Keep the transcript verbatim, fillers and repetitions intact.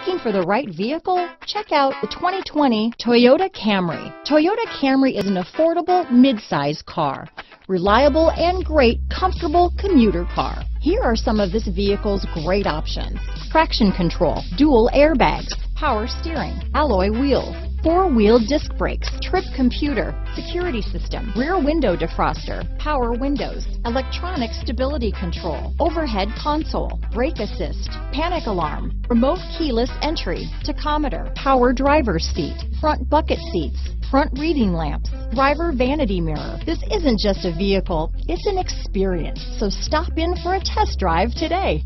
Looking for the right vehicle? Check out the twenty twenty Toyota Camry. Toyota Camry is an affordable midsize car, reliable and great comfortable commuter car. Here are some of this vehicle's great options: traction control, dual airbags, power steering, alloy wheels, four-wheel disc brakes, trip computer, security system, rear window defroster, power windows, electronic stability control, overhead console, brake assist, panic alarm, remote keyless entry, tachometer, power driver's seat, front bucket seats, front reading lamps, driver vanity mirror. This isn't just a vehicle, it's an experience. So stop in for a test drive today.